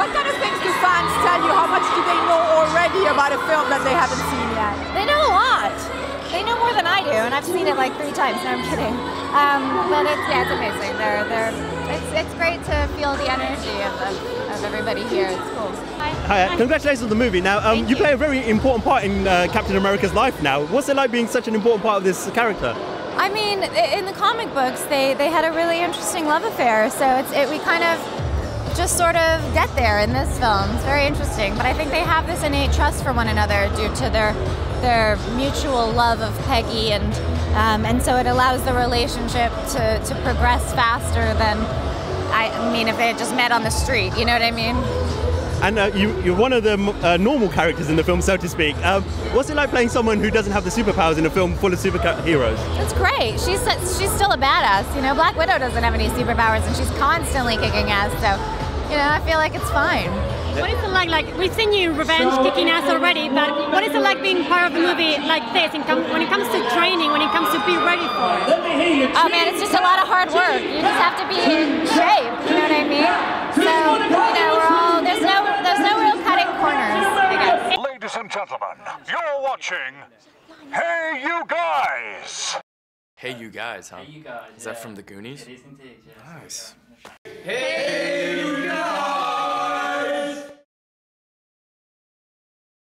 What kind of things do fans tell you? How much do they know already about a film that they haven't seen yet? They know a lot. They know more than I do, and I've seen it like 3 times. No, I'm kidding. But it's, yeah, it's amazing. It's great to feel the energy of everybody here. It's cool. Hi. Congratulations on the movie. Now, you play a very important part in Captain America's life now. What's it like being such an important part of this character? I mean, in the comic books, they had a really interesting love affair, so we kind of just sort of get there in this film. It's very interesting, but I think they have this innate trust for one another due to their mutual love of Peggy, and so it allows the relationship to progress faster than, I mean, if they had just met on the street, you know what I mean? And you're one of the normal characters in the film, so to speak. What's it like playing someone who doesn't have the superpowers in a film full of superheroes? It's great. She's still a badass. You know, Black Widow doesn't have any superpowers, and she's constantly kicking ass. So, you know, I feel like it's fine. What is it like? Like, we've seen you in Revenge kicking ass already, but what is it like being part of a movie like this? When it comes to training, when it comes to being ready for it? Oh man, it's just a lot of hard work. You just have to be in shape. You know what I mean? So, you know, we're all. There's no real cutting corners, I guess. Ladies and gentlemen, you're watching Hey You Guys! Hey You Guys, huh? Hey you guys, is that from the Goonies? It is indeed, yes. Nice. Hey You Guys!